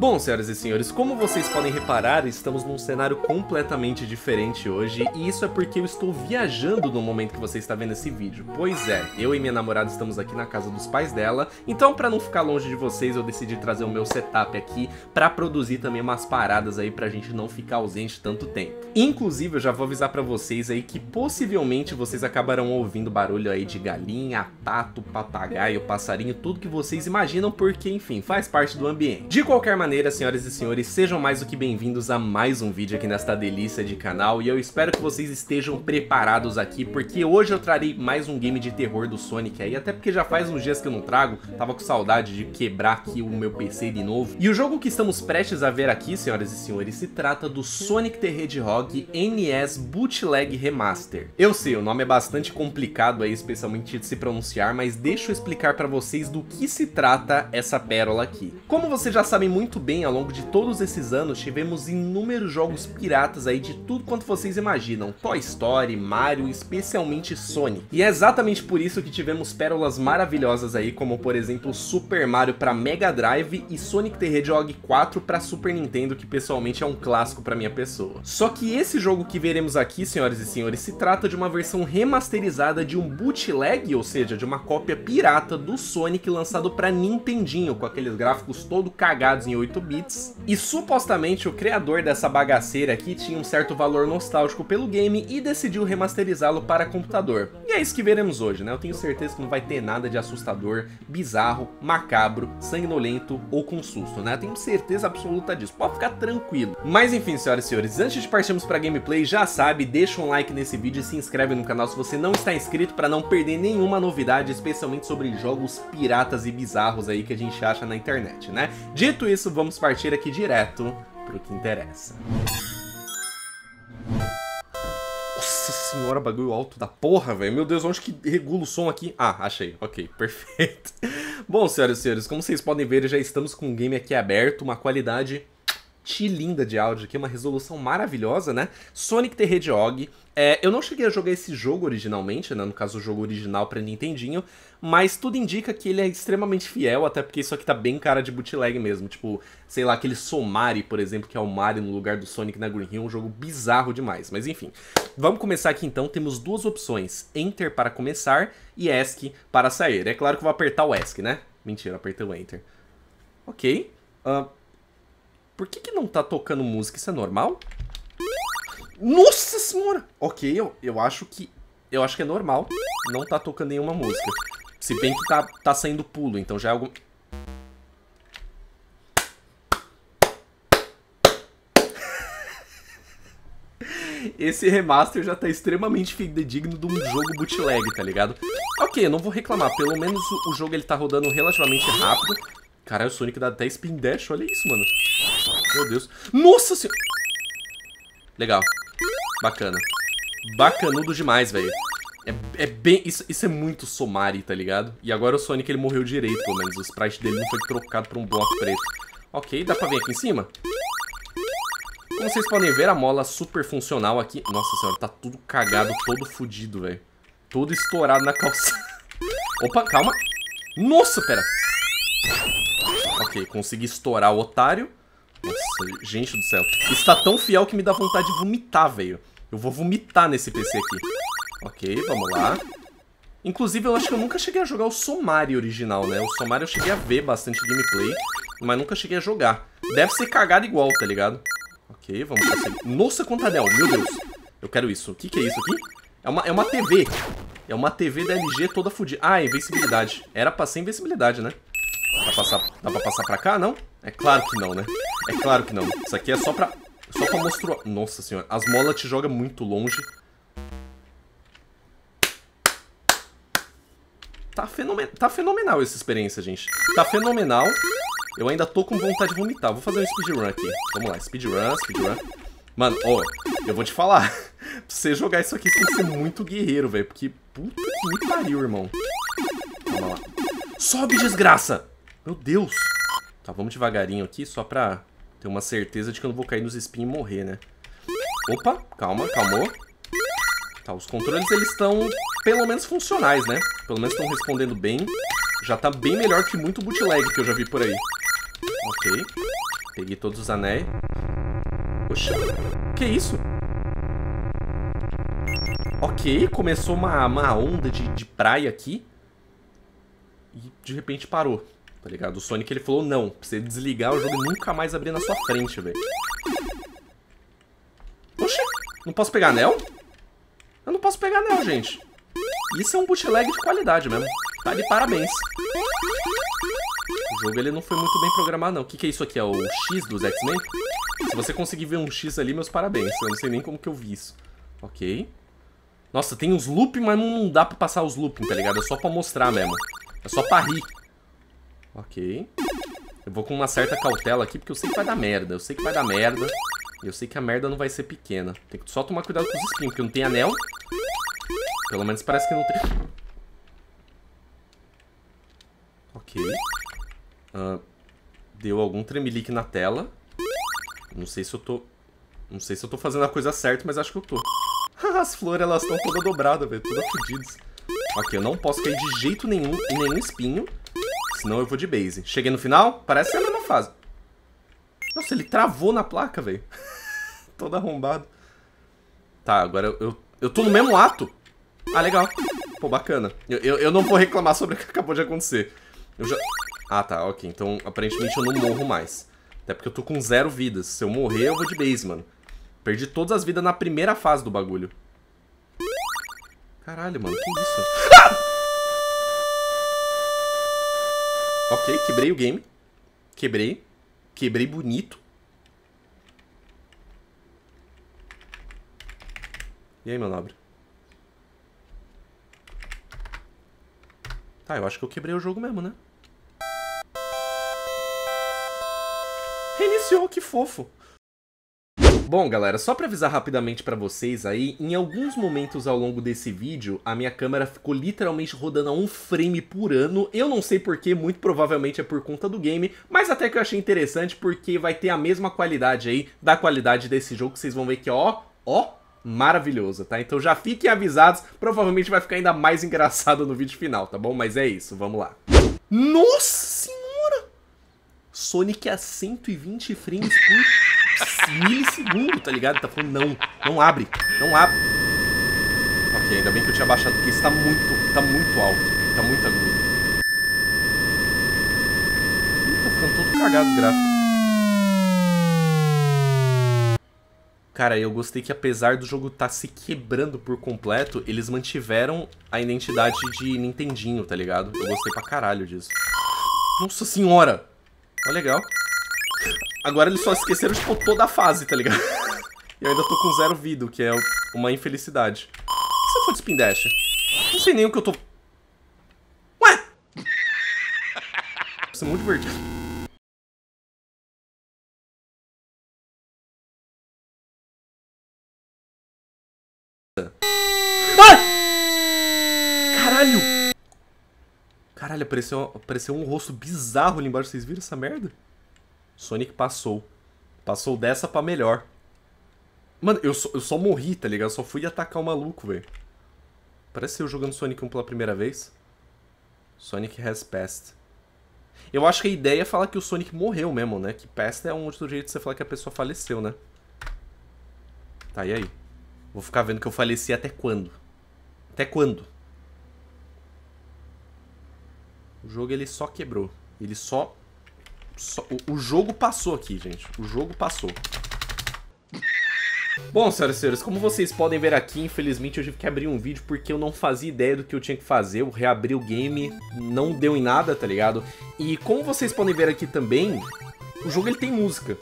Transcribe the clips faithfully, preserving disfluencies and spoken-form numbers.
Bom, senhoras e senhores, como vocês podem reparar, estamos num cenário completamente diferente hoje, e isso é porque eu estou viajando no momento que você está vendo esse vídeo. Pois é, eu e minha namorada estamos aqui na casa dos pais dela, então para não ficar longe de vocês, eu decidi trazer o meu setup aqui para produzir também umas paradas aí pra gente não ficar ausente tanto tempo. Inclusive, eu já vou avisar pra vocês aí que possivelmente vocês acabarão ouvindo barulho aí de galinha, pato, papagaio, passarinho, tudo que vocês imaginam, porque, enfim, faz parte do ambiente. De qualquer maneira, senhoras e senhores, sejam mais do que bem-vindos a mais um vídeo aqui nesta delícia de canal, e eu espero que vocês estejam preparados aqui, porque hoje eu trarei mais um game de terror do Sonic aí, até porque já faz uns dias que eu não trago, tava com saudade de quebrar aqui o meu P C de novo. E o jogo que estamos prestes a ver aqui, senhoras e senhores, se trata do Sonic the Hedgehog N E S Bootleg Remaster. Eu sei, o nome é bastante complicado aí, especialmente de se pronunciar, mas deixa eu explicar pra vocês do que se trata essa pérola aqui. Como vocês já sabem muito bem, ao longo de todos esses anos tivemos inúmeros jogos piratas aí de tudo quanto vocês imaginam, Toy Story, Mario, especialmente Sonic. E é exatamente por isso que tivemos pérolas maravilhosas aí, como por exemplo Super Mario para Mega Drive e Sonic the Hedgehog quatro para Super Nintendo, que pessoalmente é um clássico para minha pessoa. Só que esse jogo que veremos aqui, senhoras e senhores, se trata de uma versão remasterizada de um bootleg, ou seja, de uma cópia pirata do Sonic lançado para Nintendinho, com aqueles gráficos todo cagados em oito bits, e supostamente o criador dessa bagaceira aqui tinha um certo valor nostálgico pelo game e decidiu remasterizá-lo para computador. E é isso que veremos hoje, né? Eu tenho certeza que não vai ter nada de assustador, bizarro, macabro, sanguinolento ou com susto, né? Eu tenho certeza absoluta disso, pode ficar tranquilo. Mas enfim, senhoras e senhores, antes de partirmos para gameplay, já sabe, deixa um like nesse vídeo e se inscreve no canal se você não está inscrito para não perder nenhuma novidade, especialmente sobre jogos piratas e bizarros aí que a gente acha na internet, né? Dito isso, vamos partir aqui direto pro que interessa. Nossa senhora, bagulho alto da porra, velho. Meu Deus, onde que regula o som aqui? Ah, achei. Ok, perfeito. Bom, senhoras e senhores, como vocês podem ver, já estamos com o game aqui aberto, uma qualidade linda de áudio aqui, uma resolução maravilhosa, né? Sonic the Hedgehog. É, eu não cheguei a jogar esse jogo originalmente, né? No caso, o jogo original pra Nintendinho, mas tudo indica que ele é extremamente fiel, até porque isso aqui tá bem cara de bootleg mesmo. Tipo, sei lá, aquele Somari, por exemplo, que é o Mario no lugar do Sonic na Green Hill, um jogo bizarro demais. Mas enfim, vamos começar aqui então. Temos duas opções, Enter para começar e ESC para sair. É claro que eu vou apertar o ESC, né? Mentira, apertei o Enter. Ok. Ahn... Uh... Por que que não tá tocando música? Isso é normal? Nossa senhora! Ok, eu, eu acho que... Eu acho que é normal. Não tá tocando nenhuma música. Se bem que tá, tá saindo pulo, então já é algum... Esse remaster já tá extremamente digno de um jogo bootleg, tá ligado? Ok, eu não vou reclamar. Pelo menos o, o jogo ele tá rodando relativamente rápido. Caralho, o Sonic dá até Spin Dash. Olha isso, mano. Meu Deus. Nossa senhora. Legal. Bacana. Bacanudo demais, velho. É, é bem... Isso, isso é muito Somari, tá ligado? E agora o Sonic, ele morreu direito, pelo menos. O sprite dele não foi trocado por um bloco preto. Ok, dá pra vir aqui em cima? Como vocês podem ver, a mola super funcional aqui... Nossa senhora, tá tudo cagado, todo fodido, velho. Todo estourado na calçada. Opa, calma. Nossa, pera. Ok, consegui estourar o otário. Nossa, gente do céu. Isso tá tão fiel que me dá vontade de vomitar, velho. Eu vou vomitar nesse P C aqui. Ok, vamos lá. Inclusive, eu acho que eu nunca cheguei a jogar o Somari original, né? O Somari eu cheguei a ver bastante gameplay, mas nunca cheguei a jogar. Deve ser cagado igual, tá ligado? Ok, vamos passar. Nossa, contadel, meu Deus. Eu quero isso. O que que é isso aqui? É uma, é uma T V. É uma T V da L G toda fodida. Ah, invencibilidade. Era pra ser invencibilidade, né? Dá pra passar, dá pra passar pra cá, não? É claro que não, né? É claro que não. Isso aqui é só pra... Só pra mostrar... Nossa senhora. As molas te jogam muito longe. Tá, fenomen... tá fenomenal essa experiência, gente. Tá fenomenal. Eu ainda tô com vontade de vomitar. Vou fazer um speedrun aqui. Vamos lá. Speedrun, speedrun. Mano, ó. Eu vou te falar. Pra você jogar isso aqui, você tem que ser muito guerreiro, velho. Porque... Puta que me pariu, irmão. Vamos lá. Sobe, desgraça! Meu Deus! Tá, vamos devagarinho aqui, só pra ter uma certeza de que eu não vou cair nos espinhos e morrer, né? Opa, calma, calmou. Tá, os controles eles estão pelo menos funcionais, né? Pelo menos estão respondendo bem. Já tá bem melhor que muito bootleg que eu já vi por aí. Ok. Peguei todos os anéis. Poxa, que isso? Ok, começou uma, uma onda de, de praia aqui. E de repente parou, tá ligado? O Sonic ele falou não, pra você desligar o jogo nunca mais abrir na sua frente, velho. Oxi, não posso pegar anel? Eu não posso pegar anel, gente. Isso é um bootleg de qualidade mesmo. Tá de parabéns. O jogo ele não foi muito bem programado, não. O que, que é isso aqui? É o X dos X-Men? Se você conseguir ver um X ali, meus parabéns. Eu não sei nem como que eu vi isso. Ok. Nossa, tem uns looping, mas não dá pra passar os looping, tá ligado? É só pra mostrar mesmo. É só pra rir. Ok. Eu vou com uma certa cautela aqui, porque eu sei que vai dar merda. Eu sei que vai dar merda. E eu sei que a merda não vai ser pequena. Tem que só tomar cuidado com os espinhos, porque não tem anel. Pelo menos parece que não tem. Ok. Uh, deu algum tremelique na tela. Não sei se eu tô... Não sei se eu tô fazendo a coisa certa, mas acho que eu tô. As flores, elas estão todas dobradas, velho. Todas fodidas. Ok, eu não posso cair de jeito nenhum em nenhum espinho. Senão eu vou de base. Cheguei no final? Parece ser a mesma fase. Nossa, ele travou na placa, velho. Todo arrombado. Tá, agora eu, eu... Eu tô no mesmo ato. Ah, legal. Pô, bacana. Eu, eu, eu não vou reclamar sobre o que acabou de acontecer. Eu já... Ah, tá, ok. Então, aparentemente eu não morro mais. Até porque eu tô com zero vidas. Se eu morrer, eu vou de base, mano. Perdi todas as vidas na primeira fase do bagulho. Caralho, mano, que isso? Ah! Ok, quebrei o game. Quebrei. Quebrei bonito. E aí, meu nobre? Tá, eu acho que eu quebrei o jogo mesmo, né? Reiniciou, que fofo. Bom, galera, só pra avisar rapidamente pra vocês aí, em alguns momentos ao longo desse vídeo, a minha câmera ficou literalmente rodando a um frame por ano. Eu não sei porquê, muito provavelmente é por conta do game, mas até que eu achei interessante porque vai ter a mesma qualidade aí da qualidade desse jogo, que vocês vão ver que ó, ó, maravilhoso, tá? Então já fiquem avisados, provavelmente vai ficar ainda mais engraçado no vídeo final, tá bom? Mas é isso, vamos lá. Nossa senhora! Sonic a cento e vinte frames por... milissegundo, tá ligado? Tá falando, não, não abre, não abre. Ok, ainda bem que eu tinha baixado, porque isso tá muito, tá muito alto, tá muito agudo. Ih, tá ficando todo cagado o gráfico. Cara, eu gostei que apesar do jogo tá se quebrando por completo, eles mantiveram a identidade de Nintendinho, tá ligado? Eu gostei pra caralho disso. Nossa senhora! Ó, legal. Agora eles só esqueceram, tipo, toda a fase, tá ligado? E eu ainda tô com zero vida, o que é uma infelicidade. E se eu for de spin dash? Não sei nem o que eu tô... Ué! Isso é muito divertido. Ah! Caralho! Caralho, apareceu, apareceu um rosto bizarro ali embaixo. Vocês viram essa merda? Sonic passou. Passou dessa pra melhor. Mano, eu só, eu só morri, tá ligado? Eu só fui atacar o maluco, velho. Parece eu jogando Sonic um pela primeira vez. Sonic has passed. Eu acho que a ideia é falar que o Sonic morreu mesmo, né? Que passed é um outro jeito de você falar que a pessoa faleceu, né? Tá, e aí? Vou ficar vendo que eu faleci até quando? Até quando? O jogo, ele só quebrou. Ele só... Só, o, o jogo passou aqui, gente. O jogo passou. Bom, senhoras e senhores, como vocês podem ver aqui, infelizmente eu tive que abrir um vídeo porque eu não fazia ideia do que eu tinha que fazer. Eu reabri o game, não deu em nada, tá ligado? E como vocês podem ver aqui também, o jogo ele tem música.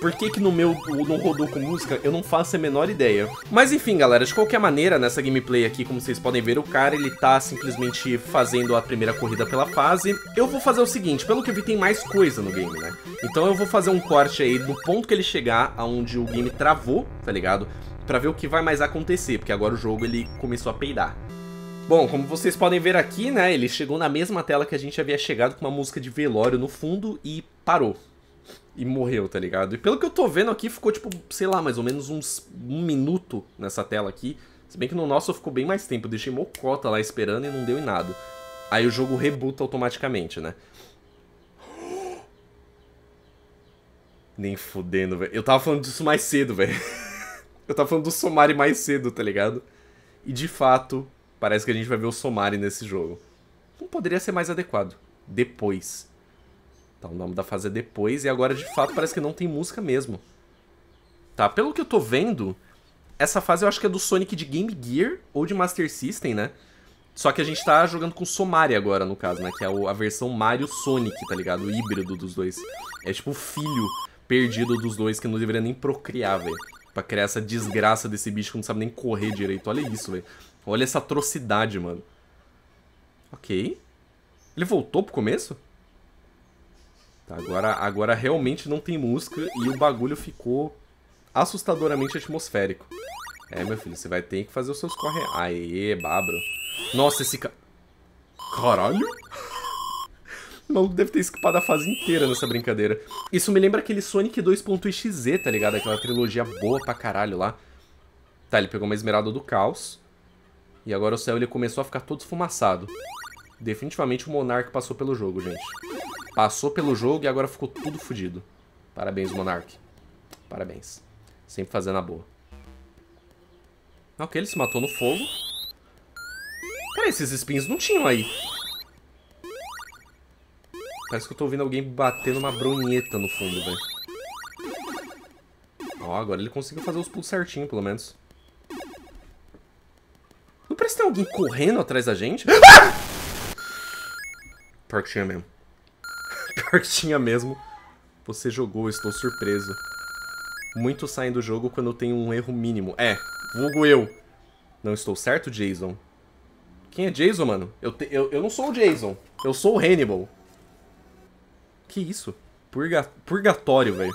Por que que no meu não rodou com música, eu não faço a menor ideia. Mas enfim, galera, de qualquer maneira, nessa gameplay aqui, como vocês podem ver, o cara, ele tá simplesmente fazendo a primeira corrida pela fase. Eu vou fazer o seguinte, pelo que eu vi, tem mais coisa no game, né? Então eu vou fazer um corte aí do ponto que ele chegar aonde o game travou, tá ligado? Pra ver o que vai mais acontecer, porque agora o jogo, ele começou a peidar. Bom, como vocês podem ver aqui, né, ele chegou na mesma tela que a gente havia chegado com uma música de velório no fundo e parou. e morreu, tá ligado? E pelo que eu tô vendo aqui, ficou tipo, sei lá, mais ou menos uns um minuto nessa tela aqui. Se bem que no nosso ficou bem mais tempo, eu deixei mocota lá esperando e não deu em nada. Aí o jogo rebuta automaticamente, né? Nem fudendo, velho. Eu tava falando disso mais cedo, velho. Eu tava falando do Somari mais cedo, tá ligado? E de fato, parece que a gente vai ver o Somari nesse jogo. Não poderia ser mais adequado. Depois. Tá, o nome da fase é depois, e agora de fato parece que não tem música mesmo. Tá, pelo que eu tô vendo, essa fase eu acho que é do Sonic de Game Gear ou de Master System, né? Só que a gente tá jogando com Somari agora, no caso, né? Que é a versão Mario Sonic, tá ligado? O híbrido dos dois. É tipo o filho perdido dos dois que não deveria nem procriar, velho. Pra criar essa desgraça desse bicho que não sabe nem correr direito. Olha isso, velho. Olha essa atrocidade, mano. Ok. Ele voltou pro começo? Tá, agora, agora realmente não tem música e o bagulho ficou assustadoramente atmosférico. É, meu filho, você vai ter que fazer os seus corre... Aê, babro. Nossa, esse ca... Caralho! O maluco deve ter escapado a fase inteira nessa brincadeira. Isso me lembra aquele Sonic dois ponto exe, tá ligado? Aquela trilogia boa pra caralho lá. Tá, ele pegou uma esmeralda do caos. E agora o céu ele começou a ficar todo esfumaçado. Definitivamente o Monark passou pelo jogo, gente. Passou pelo jogo e agora ficou tudo fodido. Parabéns, Monark. Parabéns. Sempre fazendo a boa. Ok, ele se matou no fogo. Peraí, esses espinhos não tinham aí. Parece que eu tô ouvindo alguém bater numa bronheta no fundo, velho. Ó, agora ele conseguiu fazer os pulos certinho, pelo menos. Não parece que tem alguém correndo atrás da gente? Ah! Pior que tinha mesmo. Pior que tinha mesmo. Você jogou, estou surpreso. Muitos saem do jogo quando eu tenho um erro mínimo. É, vulgo eu. Não estou certo, Jason? Quem é Jason, mano? Eu, te... eu, eu não sou o Jason. Eu sou o Hannibal. Que isso? Purga... Purgatório, velho.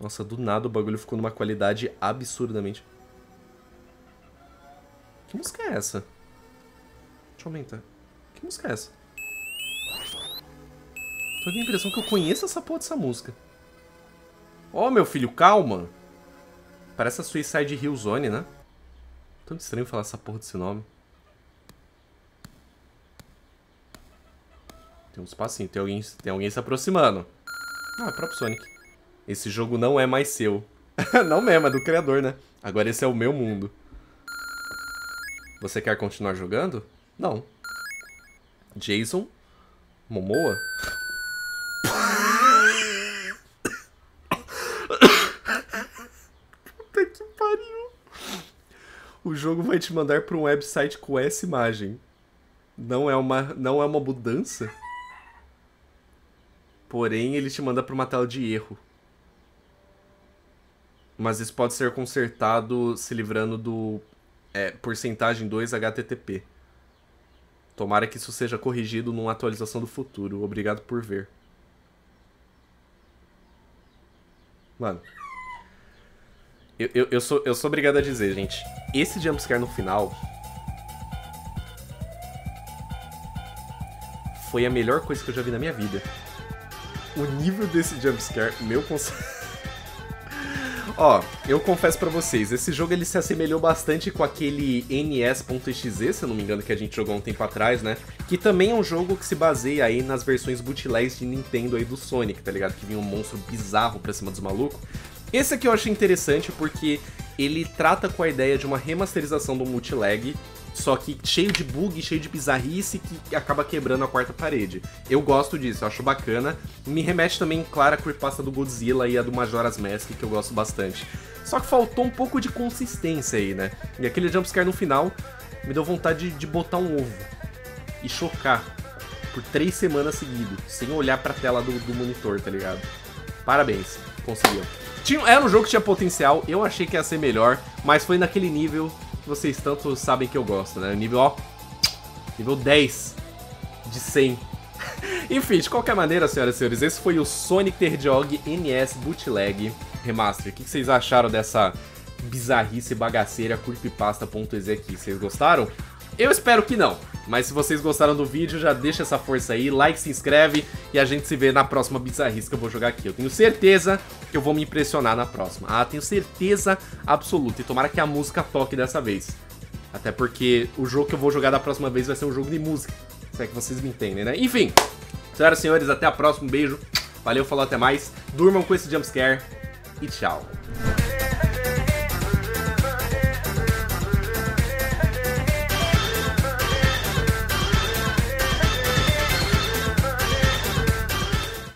Nossa, do nada o bagulho ficou numa qualidade absurdamente... Que música é essa? Deixa eu aumentar. Que música é essa? Tô com a impressão que eu conheço essa porra dessa música. Ó, oh, meu filho, calma. Parece a Suicide Hill Zone, né? Tão estranho falar essa porra desse nome. Tem um espacinho, tem alguém, tem alguém se aproximando. Ah, é o próprio Sonic. Esse jogo não é mais seu. Não mesmo, é do criador, né? Agora esse é o meu mundo. Você quer continuar jogando? Não. Jason? Momoa? Puta que pariu. O jogo vai te mandar para um website com essa imagem. Não é uma, não é uma mudança? Porém, ele te manda para uma tela de erro. Mas isso pode ser consertado se livrando do é, porcentagem dois H T T P. Tomara que isso seja corrigido numa atualização do futuro. Obrigado por ver. Mano. Eu, eu, eu, sou, eu sou obrigado a dizer, gente. Esse jumpscare no final... Foi a melhor coisa que eu já vi na minha vida. O nível desse jumpscare, meu conselho... Ó, eu confesso pra vocês, esse jogo ele se assemelhou bastante com aquele N S ponto exe, se eu não me engano, que a gente jogou um tempo atrás, né? Que também é um jogo que se baseia aí nas versões bootlegs de Nintendo aí do Sonic, tá ligado? Que vinha um monstro bizarro pra cima dos malucos. Esse aqui eu achei interessante porque ele trata com a ideia de uma remasterização do bootleg... Só que cheio de bug, cheio de bizarrice que acaba quebrando a quarta parede. Eu gosto disso, eu acho bacana. Me remete também, claro, a creepypasta do Godzilla e a do Majora's Mask, que eu gosto bastante. Só que faltou um pouco de consistência aí, né? E aquele jumpscare no final me deu vontade de, de botar um ovo e chocar por três semanas seguidas, sem olhar pra tela do, do monitor, tá ligado? Parabéns, conseguiu. Tinha, era um jogo que tinha potencial, eu achei que ia ser melhor, mas foi naquele nível... Vocês tanto sabem que eu gosto, né? Nível, ó, nível dez de cem. Enfim, de qualquer maneira, senhoras e senhores, esse foi o Sonic the Hedgehog N E S Bootleg Remaster. O que vocês acharam dessa bizarrice bagaceira creepypasta ponto exe aqui? Vocês gostaram? Eu espero que não. Mas se vocês gostaram do vídeo, já deixa essa força aí, like, se inscreve e a gente se vê na próxima bizarrice que eu vou jogar aqui. Eu tenho certeza que eu vou me impressionar na próxima. Ah, tenho certeza absoluta. E tomara que a música toque dessa vez. Até porque o jogo que eu vou jogar da próxima vez vai ser um jogo de música. Se é que vocês me entendem, né? Enfim, senhoras e senhores, até a próxima. Um beijo. Valeu, falou, até mais. Durmam com esse jumpscare e tchau.